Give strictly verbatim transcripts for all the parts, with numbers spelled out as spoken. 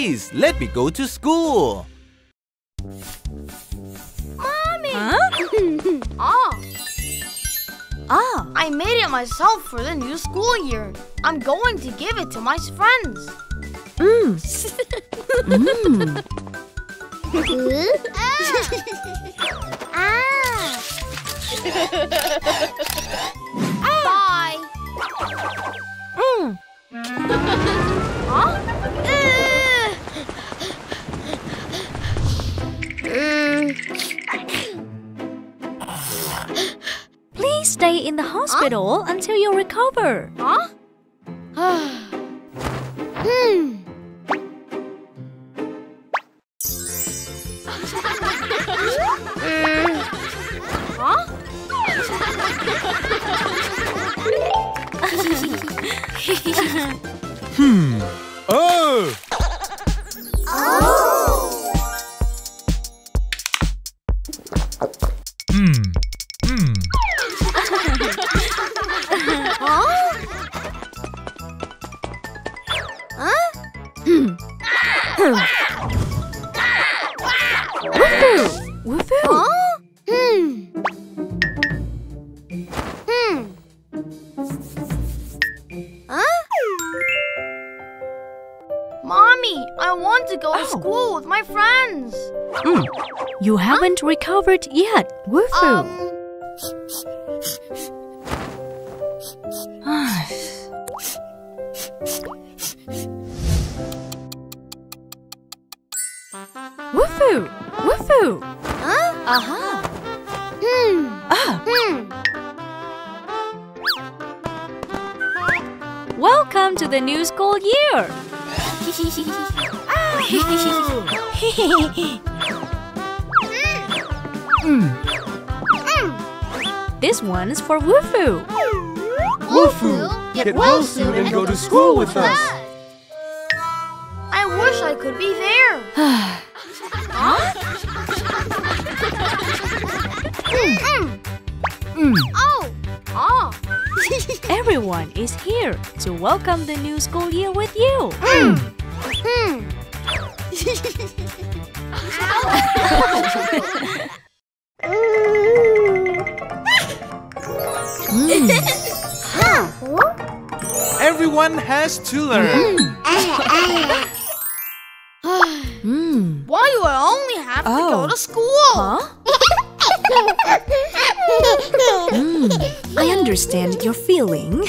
Please, let me go to school. Mommy! Huh? Oh. Oh. I made it myself for the new school year. I'm going to give it to my friends. Mm. mm. ah. ah. Bye. Mm. huh? Please stay in the hospital huh? until you recover. Huh? hmm. Huh? hmm. Oh. Recovered yet, Woofoo? Woofoo, Woofoo. Huh? Aha. Hmm. Ah. Hmm. Welcome to the new school year. ah. Mm. Mm. This one's for Woofoo. Woofoo, get well soon and go to school with us. I wish I could be there. huh? mm. Mm. Mm. Oh. Oh. Everyone is here to welcome the new school year with you. Mm. Mm. Mm. Everyone has to learn. mm. Why do I only have oh. to go to school? Huh? mm. I understand your feeling.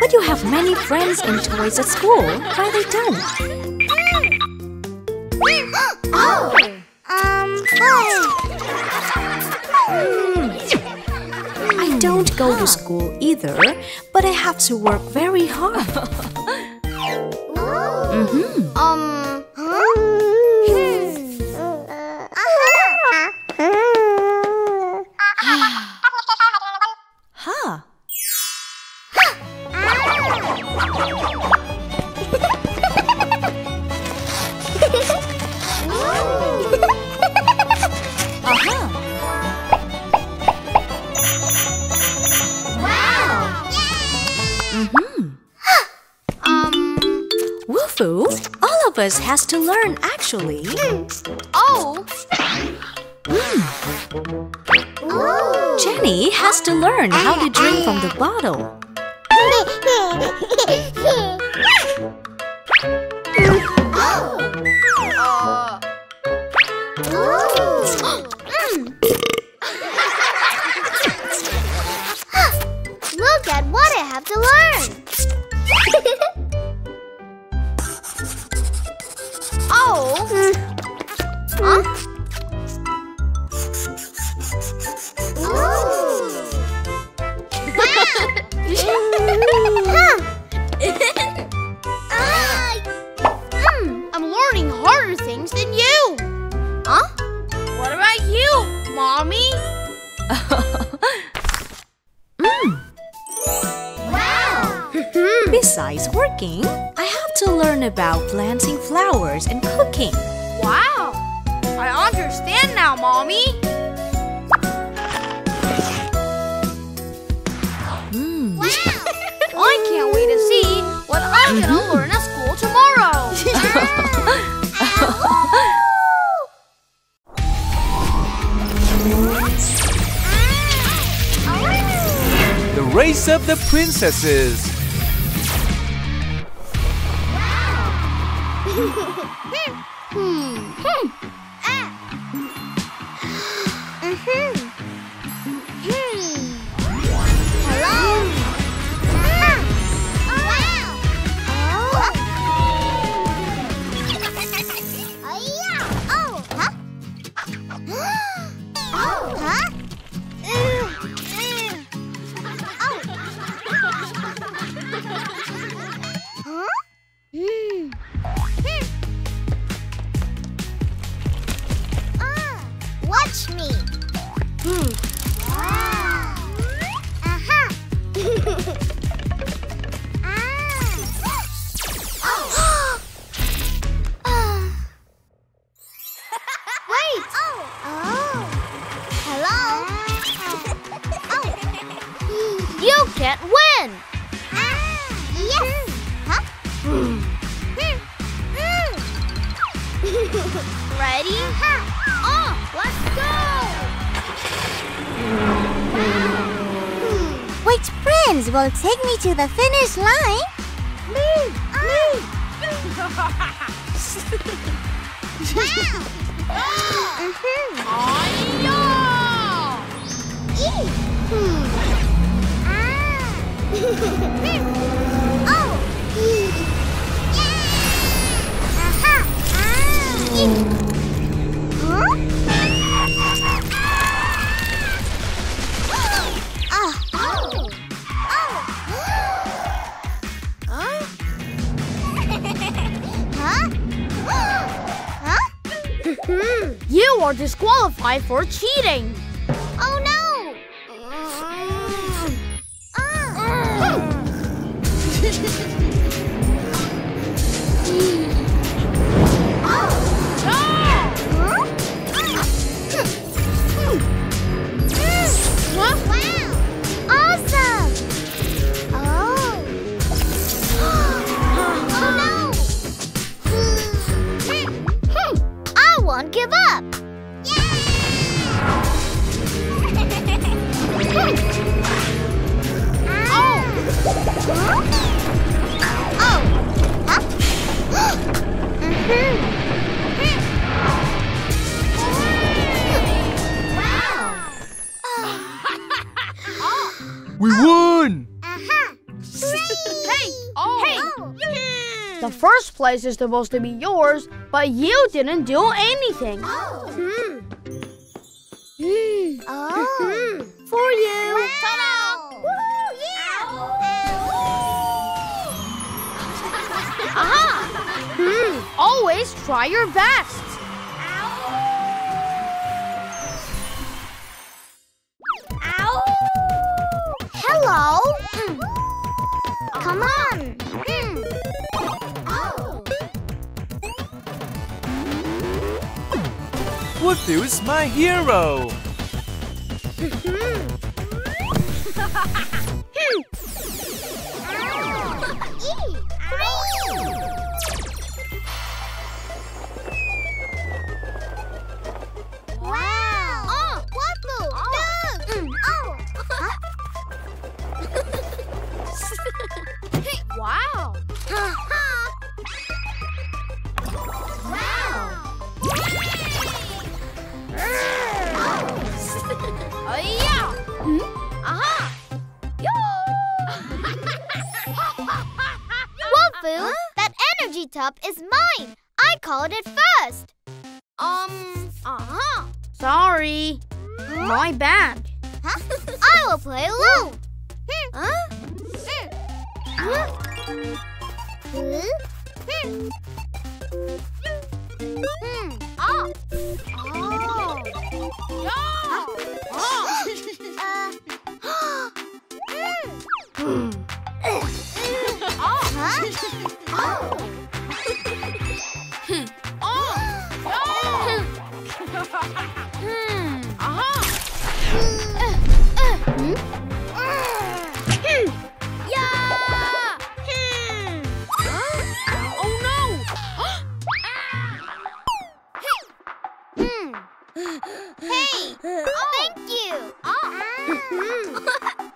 But you have many friends and toys at school. Why they don't? Oh. Um. Oh. I don't go to school either, but I have to work very hard. mm-hmm. Um. huh. All of us has to learn, actually. Mm. Oh. Mm. Jenny has to learn how to drink from the bottle. Look at what I have to learn. Mm. Huh? I'm learning harder things than you. Huh? What about you, Mommy? mm. Wow! Besides working, I have to learn about planting flowers and cooking. Wow! I understand now, Mommy! Mm. Wow! I can't wait to see what I'm gonna learn at school tomorrow! Race of the Princesses. Will take me to the finish line. Move, move. Oh, yeah. You are disqualified for cheating! Oh no! Uh, uh. Oh. Huh? Wow! Awesome! Oh! Oh no! Give up! Yeah! Oh! Huh? Oh! Huh? Mm-hmm. Wow! We won! Uh-huh. Hey! Oh! Hey! Oh. Yeah. The first place is supposed to be yours, but you didn't do anything. Oh. Mm. Mm. Oh. For you. Wow. Ta-da! Woo, yeah. Ow. Aha! Mm. Always try your best. Ow. Ow. Hello. Mm. Come on. Woofoo is my hero! Is mine. I called it first. Um, uh-huh. Sorry. Huh? My bad. Huh? I will play Lou. Huh? Huh? Hmm. Oh. Oh. Oh. Oh. Oh.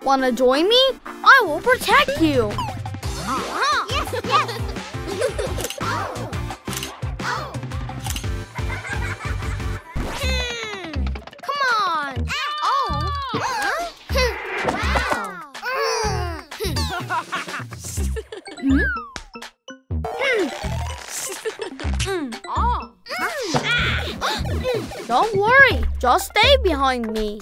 Wanna join me? will protect you! Uh-huh. Yes, yes! Oh. Oh. Hmm. Come on! Ah. Oh! Huh? Wow! Mm. Mm. Oh. Mm. Don't worry! Just stay behind me!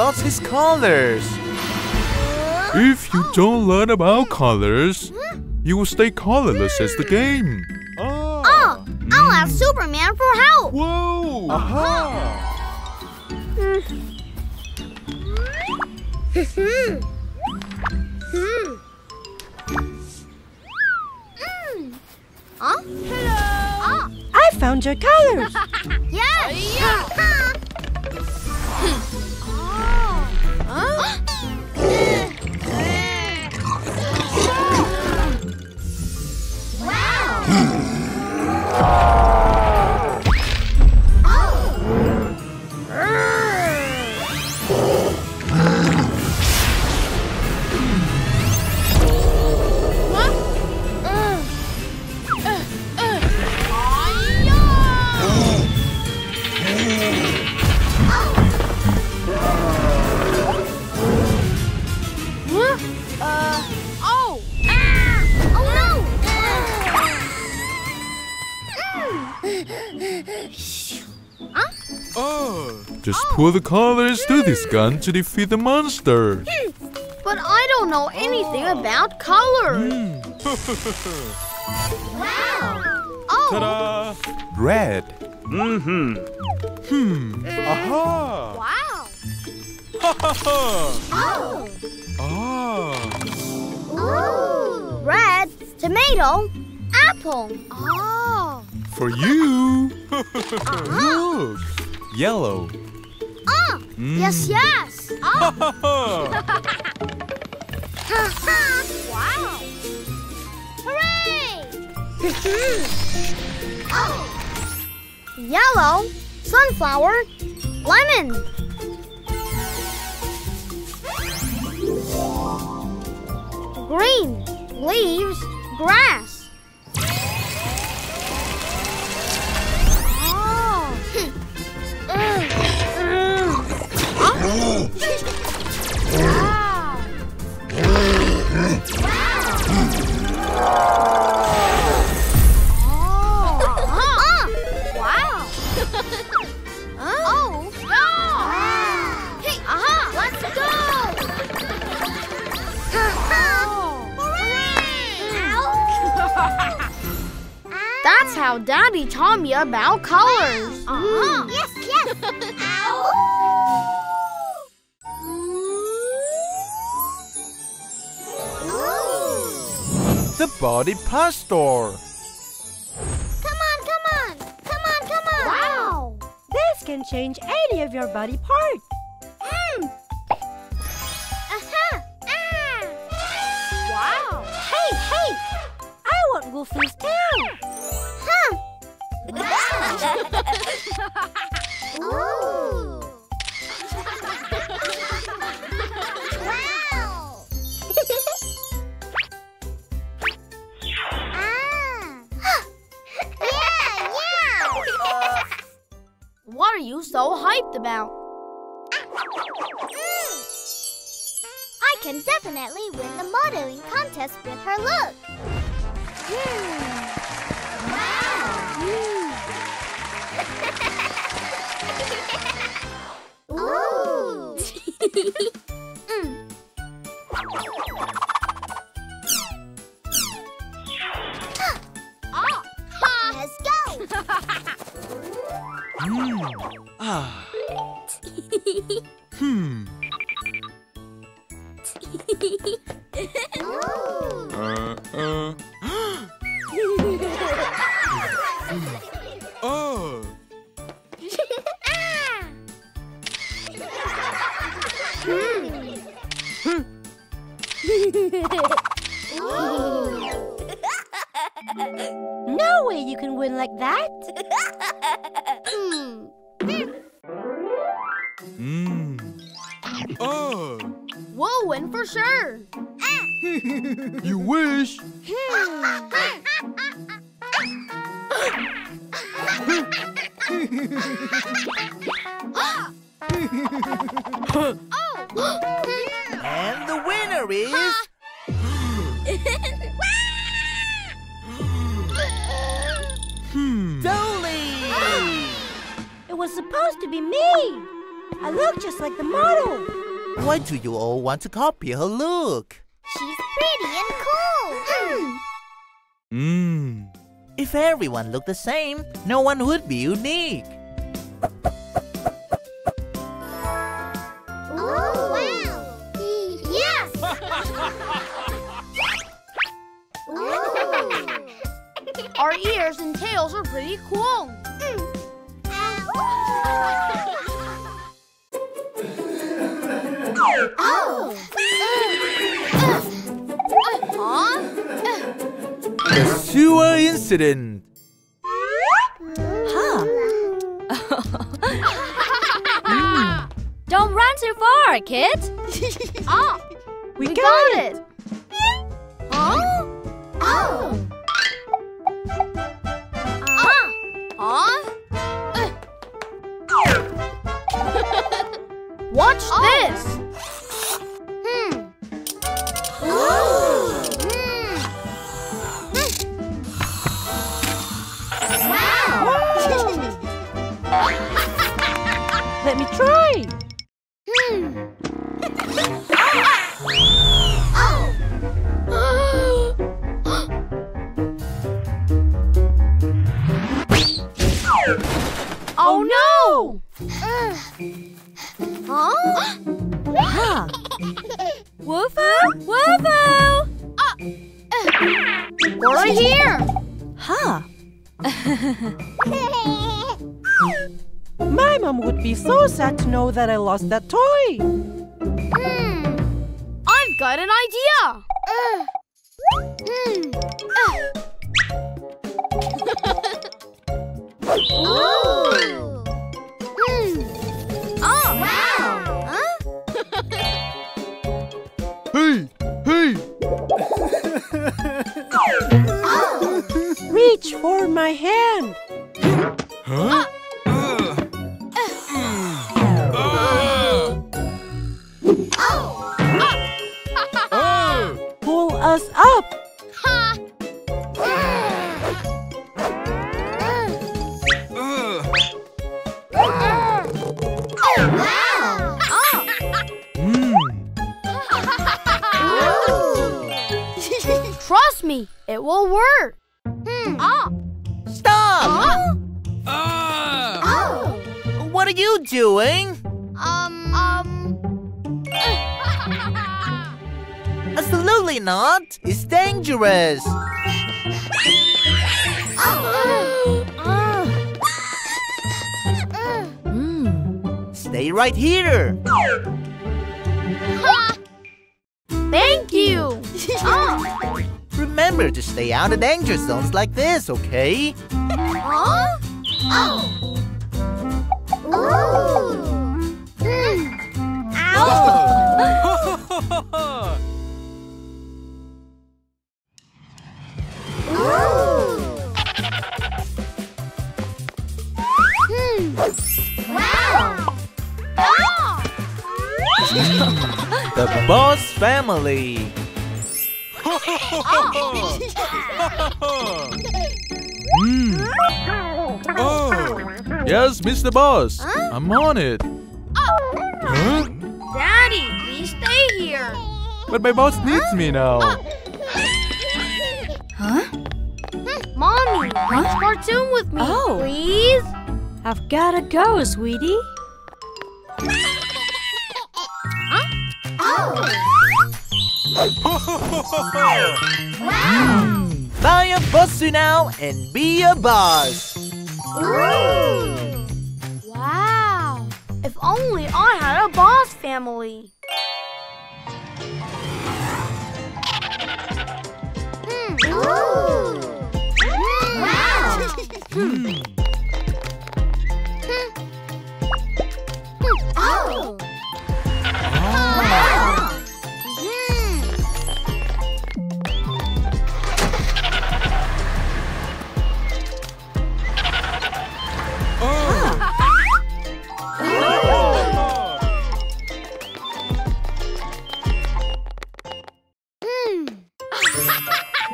Lost his colors. If you don't learn about colors, you will stay colorless as the game. Ah. Oh, I'll ask Superman for help. Whoa! Aha! I found your colors. Yes. Just pull the colors through this gun to defeat the monster. But I don't know anything about colors. Wow! Oh! Ta-da! Red. Mm-hmm. Hmm. Aha! Wow! Ha ha ha! Oh! Ah! Ooh! Red, tomato, apple. Oh! For you. Look! Yellow. Oh, mm. Yes, yes. Oh. Wow. Hooray! Oh. Yellow, sunflower, lemon. Green, leaves, grass. Wow! Wow! That's how Daddy taught me about colors. Wow. Uh-huh. Yes, yes. Ow. The body pastor. Come on, come on. Come on, come on. Wow. This can change any of your body parts. Mm. Uh-huh. Ah. Wow. Hey, hey. I want Woofoo's tail. Ooh. Wow! Ah. Yeah, yeah. What are you so hyped about? Mm. I can definitely win the modeling contest with her look. Hmm. Wow! Hmm. Ooh! mm. oh. Let's go! mm. Ah. hmm. uh, uh. oh. ah. hmm. No way you can win like that. mm. Mm. Oh. We'll win for sure. You wish. And the winner is hmm. Dolly. It was supposed to be me. I look just like the model. Why do you all want to copy her look? She's pretty and cool. Hmm. Mm. If everyone looked the same, no one would be unique. Oh, wow. Yes. Our ears and tails are pretty cool. Mm. Uh, Oh! uh, uh, huh? uh. The sewer incident. Huh? mm. Don't run too far, kid. oh, we, we got, got it. it. Huh? Oh. Uh-huh. Huh? Uh. Watch oh. this. Let me try. Hmm. oh. Oh. oh no! Uh. Huh? huh. Woofoo, Woofoo! Uh. We're right here. Huh? My mom would be so sad to know that I lost that toy. Hmm. I've got an idea. Uh. Mm. Uh. oh. Mm. Oh. Wow. Huh? hey. Hey. oh. Reach for my hand. Huh? Uh. Us up. Ha. Uh. Uh. Uh. Oh, wow. Oh. mm. Trust me, it will work. Hmm. Oh. Stop. Huh? Uh. Oh. What are you doing? Um. Um. Absolutely not! It's dangerous! oh. uh. Uh. Mm. Stay right here! Ha. Thank you! oh. Remember to stay out of danger zones like this, okay? Huh? Oh! Ooh. Mm. Ow! Oh. The Boss Family. Mm. Oh. Yes, Mister Boss. Huh? I'm on it. Oh. Huh? Daddy, please stay here. But my boss needs huh? me now. Uh. Huh? Mommy, watch huh? cartoon with me, oh. please. I've gotta go, sweetie. Huh? Oh. Wow. Mm. Buy a bussu now and be a boss. Ooh. Wow. If only I had a boss family. Mm. Ooh. Wow. Hmm. Oh! Wow! Yeah. Oh. Oh. Mm.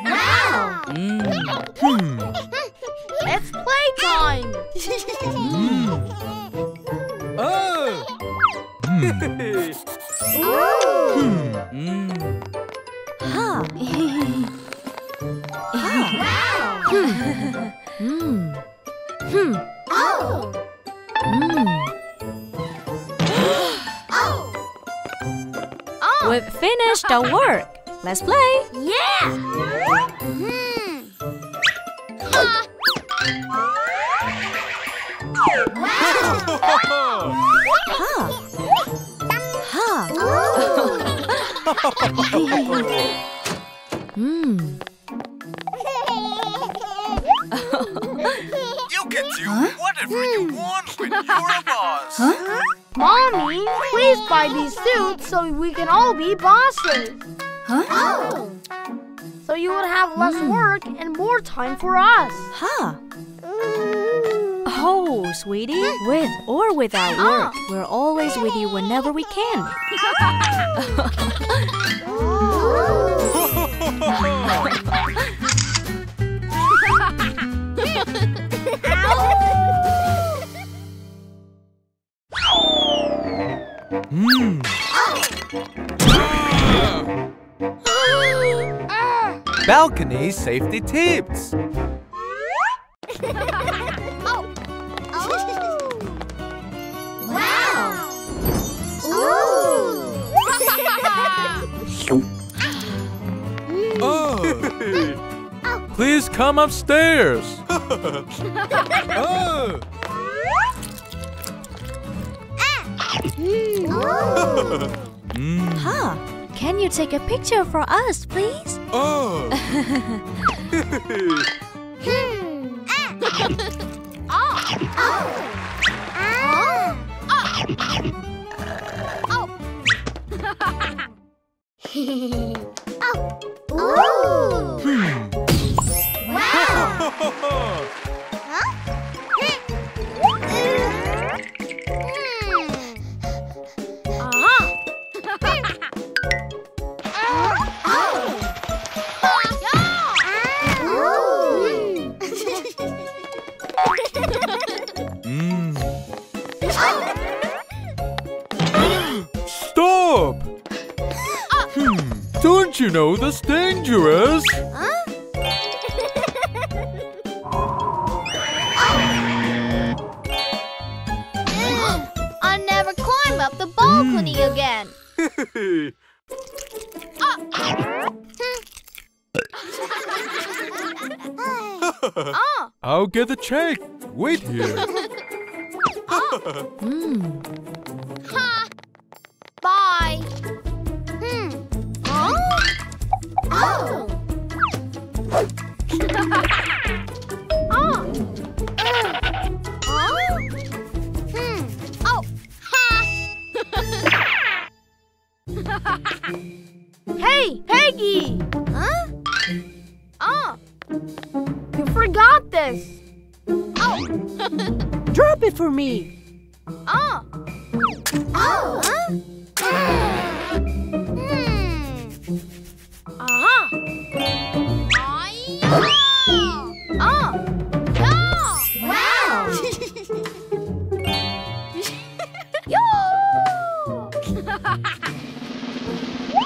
Wow! Mm. Hmm. It's playtime! Mm. Oh! We've finished our work. Let's play. Yeah. Mm. Uh. Wow. Huh. mm. You can do huh? whatever you want when you're a boss. Huh? Mommy, please buy these suits so we can all be bosses. Huh? Oh. So you would have less mm. work and more time for us. Huh? Oh, sweetie, with or without work, oh. we're always with you whenever we can. mm. uh. Balcony safety tips. Oh. Please come upstairs. oh. mm. huh. Can you take a picture for us, please? Oh. oh. Oh. Oh. Oh. Ooh. Hmm. Wow! Huh? Stop! Hmm. Don't you know that's dangerous? Huh? oh. I'll never climb up the balcony mm. again. oh. I'll get the check. Wait here. oh. mm. ha. Bye. Oh! oh! Oh! Hmm! Oh! Ha! Hey, Peggy! Huh? Oh! You forgot this! Oh! Drop it for me! Oh! Oh! Huh? Oh! Oh! Oh! Wow! Yoo! I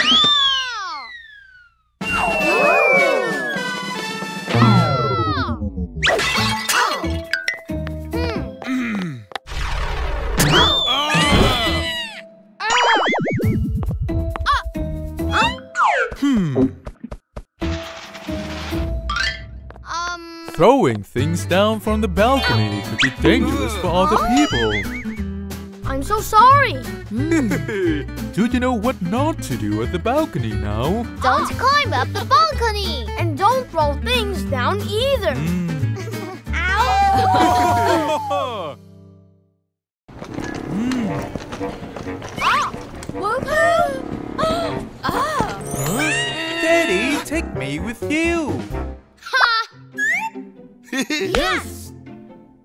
know! Oh! Oh! Hmm. Oh! Oh! Huh? Hmm. Throwing things down from the balcony could be dangerous for other people. I'm so sorry. Mm. Do you know what not to do at the balcony now? Don't climb up the balcony. And don't throw things down either. Mm. Ow! mm. ah. ah. Daddy, take me with you. Yes!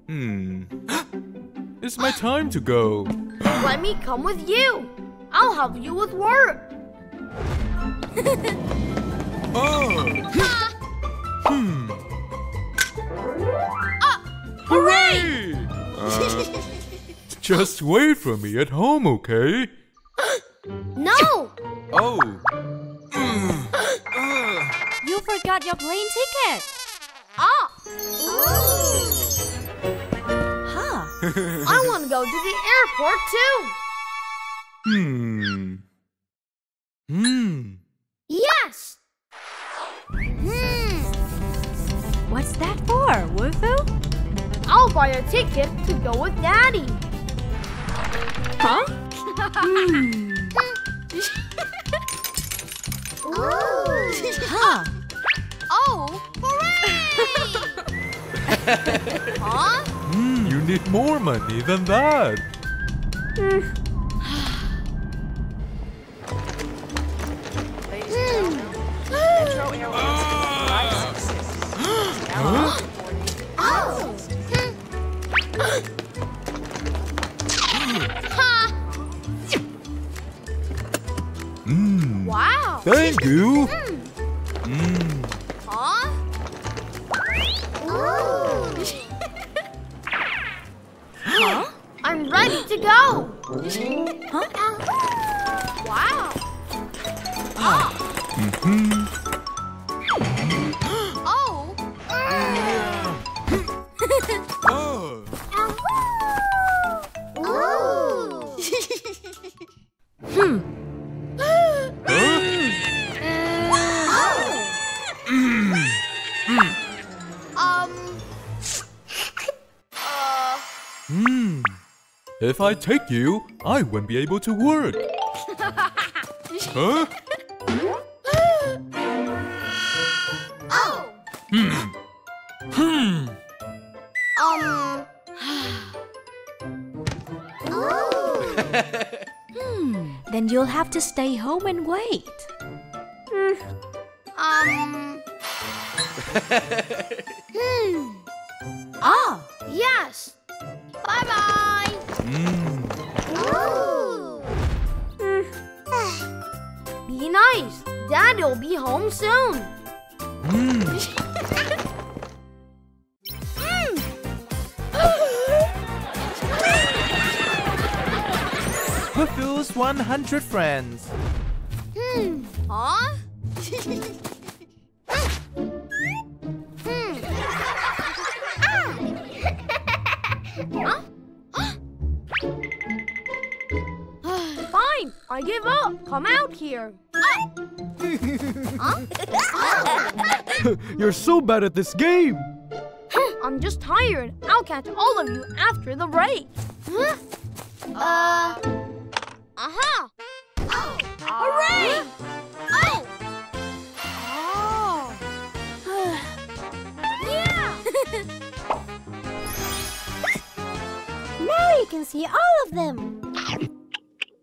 Hmm. It's my time to go. Let me come with you. I'll help you with work. Oh! Hmm. Ah! Hooray! Uh, just wait for me at home, okay? No! Oh! You forgot your plane ticket. Ah! Huh. I want to go to the airport too. Hmm. Hmm. Yes. Hmm. What's that for, Woofoo? I'll buy a ticket to go with Daddy. Huh? Hmm. Huh. Oh. Huh? Mm, you need more money than that. Mm. Huh? Oh. Mm. Wow. Thank you. Mm. Mm. To go. Huh? Wow. Oh. Mm-hmm. Oh. Oh. Oh. Hmm. If I take you, I won't be able to work. Huh? Oh. Hmm. Hmm. Um. Oh. Hmm. Then you'll have to stay home and wait. Mm. Um. Hmm. Oh. Yes. Bye bye. Mm. Ooh. Mm. Be nice. Dad'll be home soon. Mm. Mm. Woofoo's one hundred friends. Hmm. Huh? Huh? Fine, I give up. Come out here. Huh? You're so bad at this game. I'm just tired. I'll catch all of you after the break. Huh? Uh. Uh huh. Oh. Hooray! Oh. Oh. Yeah. Now you can see all of them.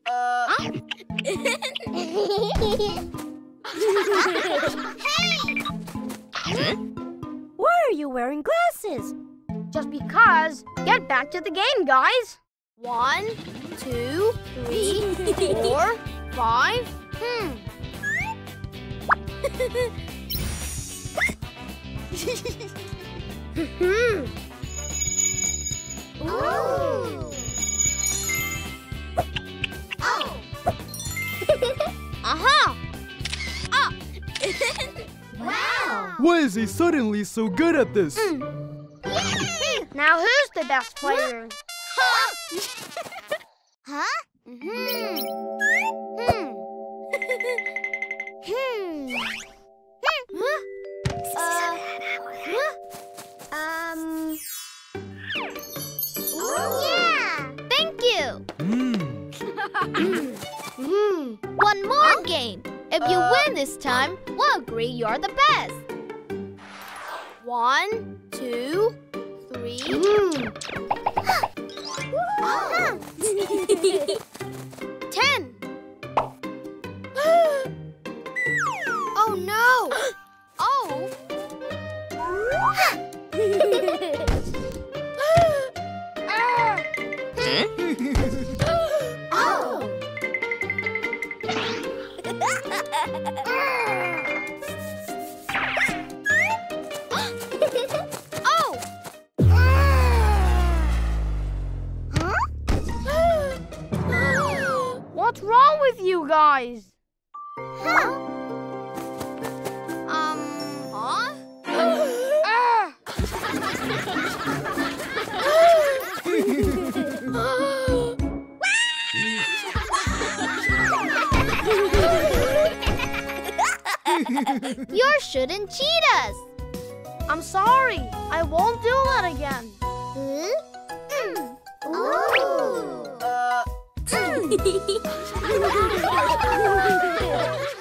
Uh. Huh? Hey! Huh? Why are you wearing glasses? Just because. Get back to the game, guys. One, two, three, four, five. Hmm. Oh! Oh! Aha! Oh! Wow! Why is he suddenly so good at this? Mm. Yay! Now who's the best player? Huh? Huh? Mm-hmm. Hmm. Hmm. Hmm. Huh? Uh, huh? Um. Yeah! Thank you! Mm. Mm. One more game! If you uh, win this time, we'll agree you're the best! One, two, three... Mm. Oh. Ten! Oh no! Oh! Oh! Oh! Huh? What's wrong with you guys? Huh? Um, huh? You shouldn't cheat us. I'm sorry. I won't do that again. Hmm? Mm. Oh. Uh. Mm.